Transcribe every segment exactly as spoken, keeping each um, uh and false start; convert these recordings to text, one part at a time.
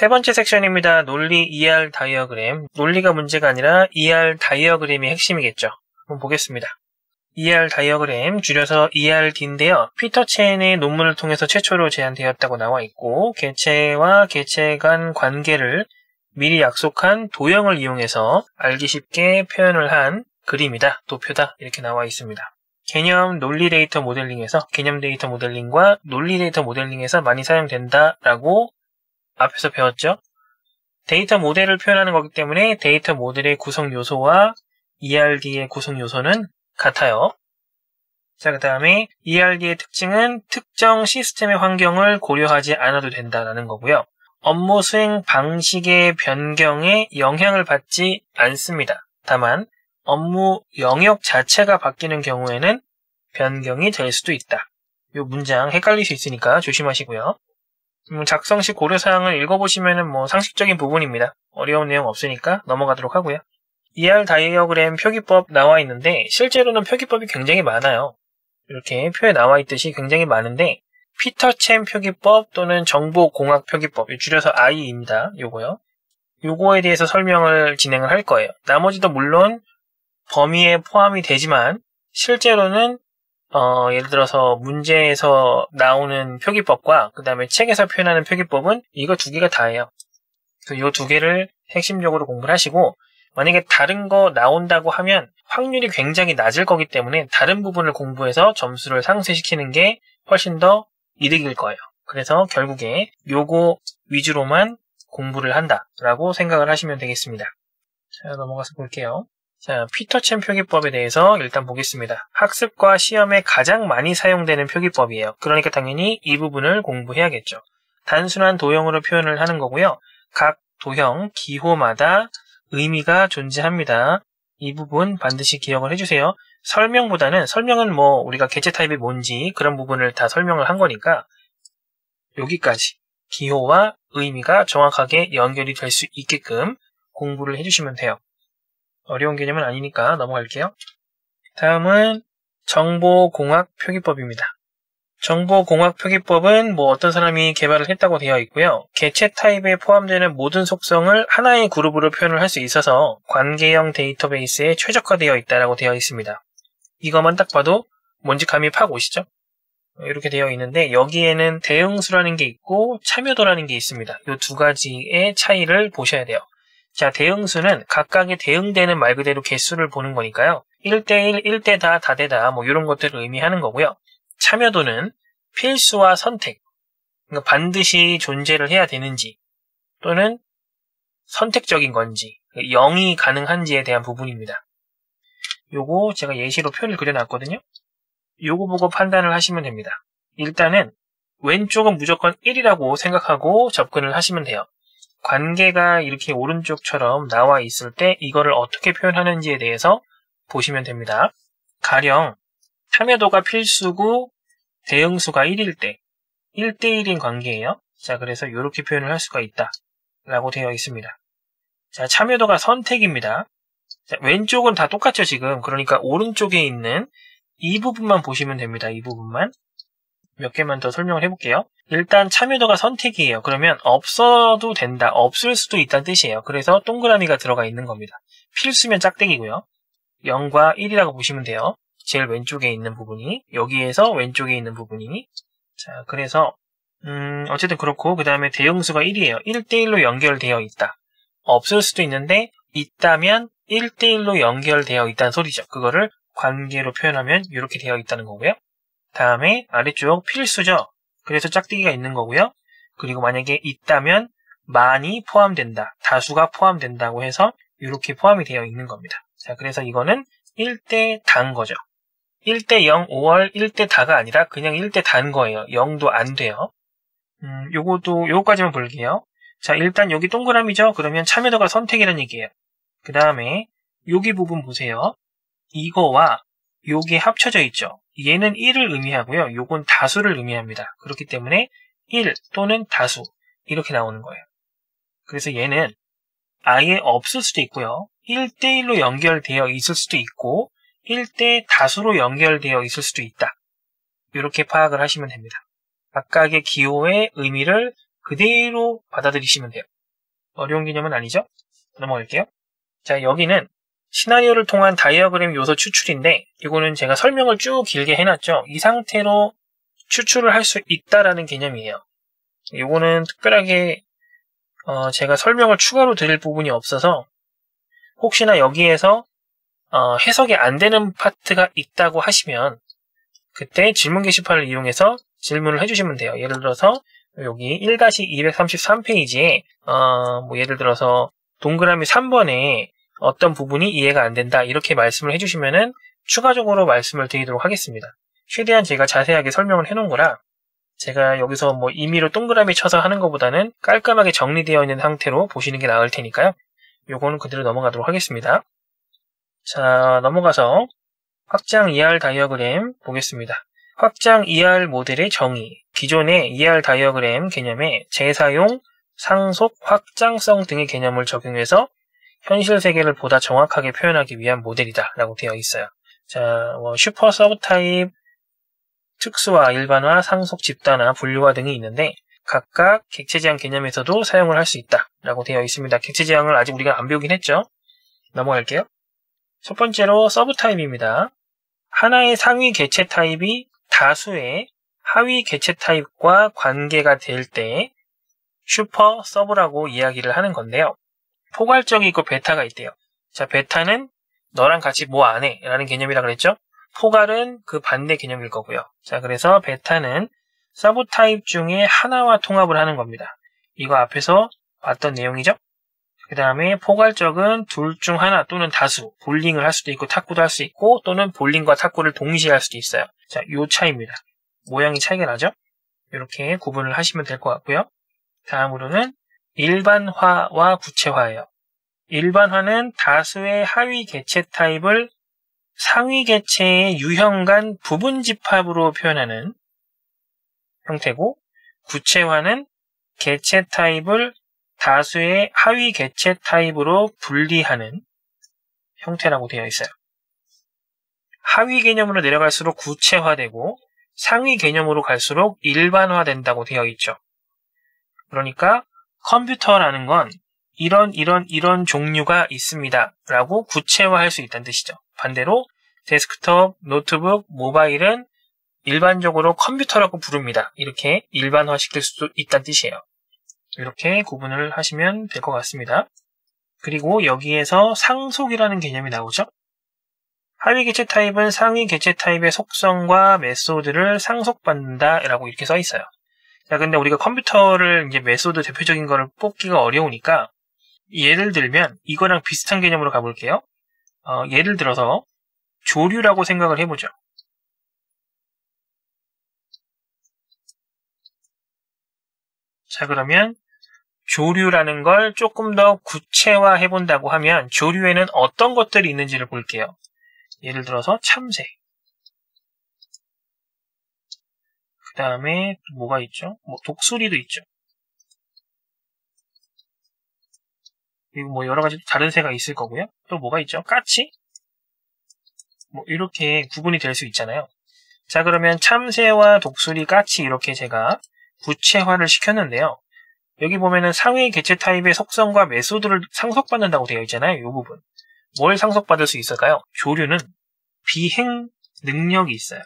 세 번째 섹션입니다. 논리 이알 다이어그램. 논리가 문제가 아니라 이알 다이어그램이 핵심이겠죠. 한번 보겠습니다. 이알 다이어그램, 줄여서 이알디인데요. 피터 첸의 논문을 통해서 최초로 제안되었다고 나와 있고, 개체와 개체 간 관계를 미리 약속한 도형을 이용해서 알기 쉽게 표현을 한 그림이다, 도표다, 이렇게 나와 있습니다. 개념 논리 데이터 모델링에서, 개념 데이터 모델링과 논리 데이터 모델링에서 많이 사용된다라고 앞에서 배웠죠. 데이터 모델을 표현하는 거기 때문에 데이터 모델의 구성 요소와 이알디의 구성 요소는 같아요. 자, 그 다음에 이알디의 특징은 특정 시스템의 환경을 고려하지 않아도 된다라는 거고요. 업무 수행 방식의 변경에 영향을 받지 않습니다. 다만 업무 영역 자체가 바뀌는 경우에는 변경이 될 수도 있다. 이 문장 헷갈릴 수 있으니까 조심하시고요. 작성시 고려사항을 읽어보시면 뭐 상식적인 부분입니다. 어려운 내용 없으니까 넘어가도록 하고요. 이알 다이어그램 표기법 나와 있는데, 실제로는 표기법이 굉장히 많아요. 이렇게 표에 나와 있듯이 굉장히 많은데, 피터 첸 표기법 또는 정보공학 표기법, 줄여서 아이입니다. 요거요. 요거에 대해서 설명을 진행을 할 거예요. 나머지도 물론 범위에 포함이 되지만, 실제로는 어, 예를 들어서 문제에서 나오는 표기법과 그 다음에 책에서 표현하는 표기법은 이거 두 개가 다예요. 그래서 요 두 개를 핵심적으로 공부를 하시고, 만약에 다른 거 나온다고 하면 확률이 굉장히 낮을 거기 때문에 다른 부분을 공부해서 점수를 상쇄시키는 게 훨씬 더 이득일 거예요. 그래서 결국에 요거 위주로만 공부를 한다라고 생각을 하시면 되겠습니다. 자, 넘어가서 볼게요. 자, 피터 첸 표기법에 대해서 일단 보겠습니다. 학습과 시험에 가장 많이 사용되는 표기법이에요. 그러니까 당연히 이 부분을 공부해야겠죠. 단순한 도형으로 표현을 하는 거고요. 각 도형, 기호마다 의미가 존재합니다. 이 부분 반드시 기억을 해주세요. 설명보다는, 설명은 뭐 우리가 개체 타입이 뭔지 그런 부분을 다 설명을 한 거니까 여기까지 기호와 의미가 정확하게 연결이 될 수 있게끔 공부를 해주시면 돼요. 어려운 개념은 아니니까 넘어갈게요. 다음은 정보공학 표기법입니다. 정보공학 표기법은 뭐 어떤 사람이 개발을 했다고 되어 있고요. 개체 타입에 포함되는 모든 속성을 하나의 그룹으로 표현을 할 수 있어서 관계형 데이터베이스에 최적화되어 있다라고 되어 있습니다. 이것만 딱 봐도 뭔지 감이 팍 오시죠? 이렇게 되어 있는데, 여기에는 대응수라는 게 있고 참여도라는 게 있습니다. 이 두 가지의 차이를 보셔야 돼요. 자, 대응수는 각각의 대응되는 말 그대로 개수를 보는 거니까요. 일 대일, 일 대다, 다대다 뭐 이런 것들을 의미하는 거고요. 참여도는 필수와 선택, 그러니까 반드시 존재를 해야 되는지 또는 선택적인 건지, 영이 가능한지에 대한 부분입니다. 요거 제가 예시로 표를 그려놨거든요. 요거 보고 판단을 하시면 됩니다. 일단은 왼쪽은 무조건 일이라고 생각하고 접근을 하시면 돼요. 관계가 이렇게 오른쪽처럼 나와 있을 때 이거를 어떻게 표현하는지에 대해서 보시면 됩니다. 가령 참여도가 필수고 대응수가 일일 때 일대일인 관계예요. 자, 그래서 이렇게 표현을 할 수가 있다 라고 되어 있습니다. 자, 참여도가 선택입니다. 자, 왼쪽은 다 똑같죠 지금. 그러니까 오른쪽에 있는 이 부분만 보시면 됩니다. 이 부분만 몇 개만 더 설명을 해볼게요. 일단 참여도가 선택이에요. 그러면 없어도 된다, 없을 수도 있다는 뜻이에요. 그래서 동그라미가 들어가 있는 겁니다. 필수면 짝대기고요. 영과 일이라고 보시면 돼요. 제일 왼쪽에 있는 부분이, 여기에서 왼쪽에 있는 부분이. 자, 그래서 음 어쨌든 그렇고, 그 다음에 대응수가 일이에요. 일대일로 연결되어 있다. 없을 수도 있는데 있다면 일대일로 연결되어 있다는 소리죠. 그거를 관계로 표현하면 이렇게 되어 있다는 거고요. 다음에 아래쪽 필수죠. 그래서 짝대기가 있는 거고요. 그리고 만약에 있다면 많이 포함된다, 다수가 포함된다고 해서 이렇게 포함이 되어 있는 겁니다. 자, 그래서 이거는 일대 단 거죠. 일대 영, 오월 일대 다가 아니라 그냥 일대 단 거예요. 영도 안 돼요. 음, 요것도 요거까지만 볼게요. 자, 일단 여기 동그라미죠. 그러면 참여도가 선택이라는 얘기예요. 그 다음에 여기 부분 보세요. 이거와 요게 합쳐져 있죠. 얘는 일을 의미하고요. 요건 다수를 의미합니다. 그렇기 때문에 일 또는 다수 이렇게 나오는 거예요. 그래서 얘는 아예 없을 수도 있고요. 일대일로 연결되어 있을 수도 있고 일대 다수로 연결되어 있을 수도 있다. 이렇게 파악을 하시면 됩니다. 각각의 기호의 의미를 그대로 받아들이시면 돼요. 어려운 개념은 아니죠? 넘어갈게요. 자, 여기는 시나리오를 통한 다이어그램 요소 추출인데, 이거는 제가 설명을 쭉 길게 해놨죠. 이 상태로 추출을 할 수 있다라는 개념이에요. 이거는 특별하게 어, 제가 설명을 추가로 드릴 부분이 없어서, 혹시나 여기에서 어, 해석이 안 되는 파트가 있다고 하시면 그때 질문 게시판을 이용해서 질문을 해주시면 돼요. 예를 들어서 여기 일 이백삼십삼 페이지에 어, 뭐 예를 들어서 동그라미 삼 번에 어떤 부분이 이해가 안 된다, 이렇게 말씀을 해주시면은 추가적으로 말씀을 드리도록 하겠습니다. 최대한 제가 자세하게 설명을 해놓은 거라 제가 여기서 뭐 임의로 동그라미 쳐서 하는 것보다는 깔끔하게 정리되어 있는 상태로 보시는 게 나을 테니까요. 요거는 그대로 넘어가도록 하겠습니다. 자, 넘어가서 확장 이 알 다이어그램 보겠습니다. 확장 이 알 모델의 정의. 기존의 이 알 다이어그램 개념에 재사용, 상속, 확장성 등의 개념을 적용해서 현실 세계를 보다 정확하게 표현하기 위한 모델이다 라고 되어 있어요. 자, 뭐 슈퍼 서브타입, 특수화, 일반화, 상속, 집단화, 분류화 등이 있는데 각각 객체지향 개념에서도 사용을 할 수 있다 라고 되어 있습니다. 객체지향을 아직 우리가 안 배우긴 했죠. 넘어갈게요. 첫 번째로 서브타입입니다. 하나의 상위 개체 타입이 다수의 하위 개체 타입과 관계가 될 때 슈퍼 서브라고 이야기를 하는 건데요. 포괄적이 있고 베타가 있대요. 자, 베타는 너랑 같이 뭐 안 해 라는 개념이라 그랬죠. 포괄은 그 반대 개념일 거고요. 자, 그래서 베타는 서브타입 중에 하나와 통합을 하는 겁니다. 이거 앞에서 봤던 내용이죠. 그 다음에 포괄적은 둘 중 하나 또는 다수, 볼링을 할 수도 있고 탁구도 할 수 있고 또는 볼링과 탁구를 동시에 할 수도 있어요. 자, 요 차이입니다. 모양이 차이가 나죠? 이렇게 구분을 하시면 될 것 같고요. 다음으로는 일반화와 구체화예요. 일반화는 다수의 하위 개체 타입을 상위 개체의 유형 간 부분 집합으로 표현하는 형태고, 구체화는 개체 타입을 다수의 하위 개체 타입으로 분리하는 형태라고 되어 있어요. 하위 개념으로 내려갈수록 구체화되고 상위 개념으로 갈수록 일반화된다고 되어 있죠. 그러니까 컴퓨터라는 건 이런 이런 이런 종류가 있습니다 라고 구체화할 수 있다는 뜻이죠. 반대로 데스크톱, 노트북, 모바일은 일반적으로 컴퓨터라고 부릅니다. 이렇게 일반화시킬 수도 있다는 뜻이에요. 이렇게 구분을 하시면 될 것 같습니다. 그리고 여기에서 상속이라는 개념이 나오죠. 하위 개체 타입은 상위 개체 타입의 속성과 메소드를 상속받는다 라고 이렇게 써 있어요. 자, 근데 우리가 컴퓨터를 이제 메소드 대표적인 거를 뽑기가 어려우니까 예를 들면 이거랑 비슷한 개념으로 가볼게요. 어, 예를 들어서 조류라고 생각을 해보죠. 자, 그러면 조류라는 걸 조금 더 구체화해본다고 하면 조류에는 어떤 것들이 있는지를 볼게요. 예를 들어서 참새. 그 다음에 뭐가 있죠? 뭐 독수리도 있죠. 그리고 뭐 여러 가지 다른 새가 있을 거고요. 또 뭐가 있죠? 까치? 뭐 이렇게 구분이 될 수 있잖아요. 자, 그러면 참새와 독수리, 까치 이렇게 제가 구체화를 시켰는데요. 여기 보면은 상위 개체 타입의 속성과 메소드를 상속받는다고 되어 있잖아요. 이 부분. 뭘 상속받을 수 있을까요? 조류는 비행 능력이 있어요.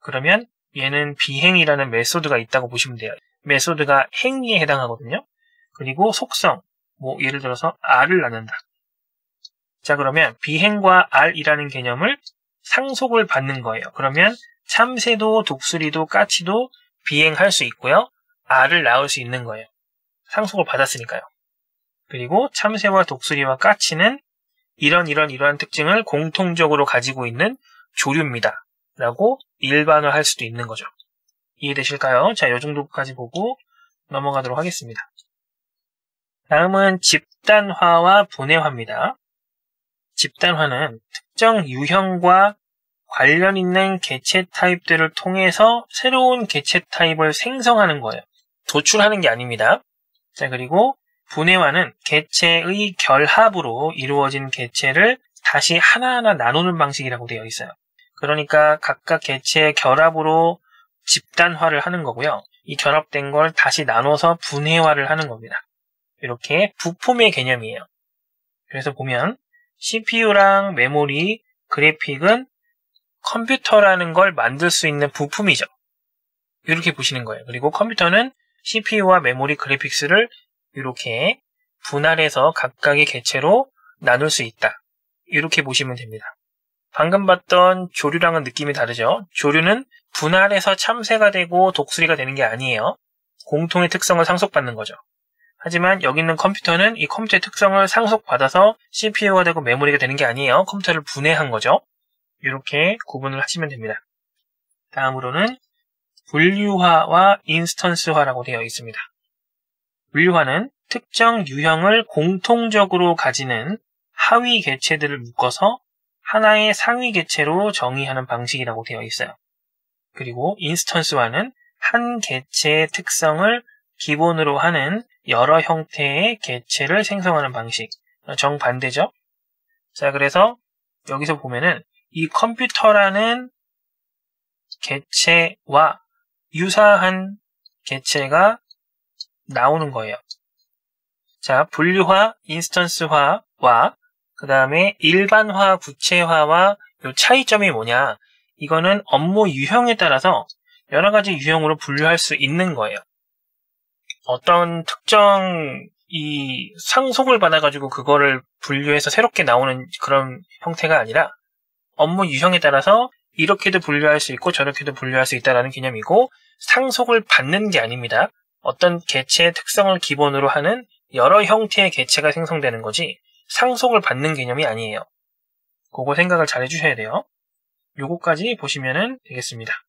그러면 얘는 비행이라는 메소드가 있다고 보시면 돼요. 메소드가 행위에 해당하거든요. 그리고 속성, 뭐 예를 들어서 알을 낳는다. 자, 그러면 비행과 알이라는 개념을 상속을 받는 거예요. 그러면 참새도 독수리도 까치도 비행할 수 있고요. 알을 낳을 수 있는 거예요. 상속을 받았으니까요. 그리고 참새와 독수리와 까치는 이런 이런 이러한 특징을 공통적으로 가지고 있는 조류입니다 라고 일반화할 수도 있는 거죠. 이해되실까요? 자, 이 정도까지 보고 넘어가도록 하겠습니다. 다음은 집단화와 분해화입니다. 집단화는 특정 유형과 관련 있는 개체 타입들을 통해서 새로운 개체 타입을 생성하는 거예요. 도출하는 게 아닙니다. 자, 그리고 분해화는 개체의 결합으로 이루어진 개체를 다시 하나하나 나누는 방식이라고 되어 있어요. 그러니까 각각 개체의 결합으로 집단화를 하는 거고요. 이 결합된 걸 다시 나눠서 분해화를 하는 겁니다. 이렇게 부품의 개념이에요. 그래서 보면 씨피유랑 메모리, 그래픽은 컴퓨터라는 걸 만들 수 있는 부품이죠. 이렇게 보시는 거예요. 그리고 컴퓨터는 씨피유와 메모리, 그래픽스를 이렇게 분할해서 각각의 개체로 나눌 수 있다. 이렇게 보시면 됩니다. 방금 봤던 조류랑은 느낌이 다르죠. 조류는 분할해서 참새가 되고 독수리가 되는 게 아니에요. 공통의 특성을 상속받는 거죠. 하지만 여기 있는 컴퓨터는 이 컴퓨터의 특성을 상속받아서 씨피유가 되고 메모리가 되는 게 아니에요. 컴퓨터를 분해한 거죠. 이렇게 구분을 하시면 됩니다. 다음으로는 분류화와 인스턴스화라고 되어 있습니다. 분류화는 특정 유형을 공통적으로 가지는 하위 개체들을 묶어서 하나의 상위 개체로 정의하는 방식이라고 되어 있어요. 그리고 인스턴스화는 한 개체의 특성을 기본으로 하는 여러 형태의 개체를 생성하는 방식. 정반대죠? 자, 그래서 여기서 보면은 이 컴퓨터라는 개체와 유사한 개체가 나오는 거예요. 자, 분류화, 인스턴스화와 그 다음에 일반화, 구체화와 요 차이점이 뭐냐? 이거는 업무 유형에 따라서 여러 가지 유형으로 분류할 수 있는 거예요. 어떤 특정 이 상속을 받아가지고 그거를 분류해서 새롭게 나오는 그런 형태가 아니라 업무 유형에 따라서 이렇게도 분류할 수 있고 저렇게도 분류할 수 있다는 개념이고 상속을 받는 게 아닙니다. 어떤 개체의 특성을 기본으로 하는 여러 형태의 개체가 생성되는 거지 상속을 받는 개념이 아니에요. 그거 생각을 잘 해주셔야 돼요. 요거까지 보시면 되겠습니다.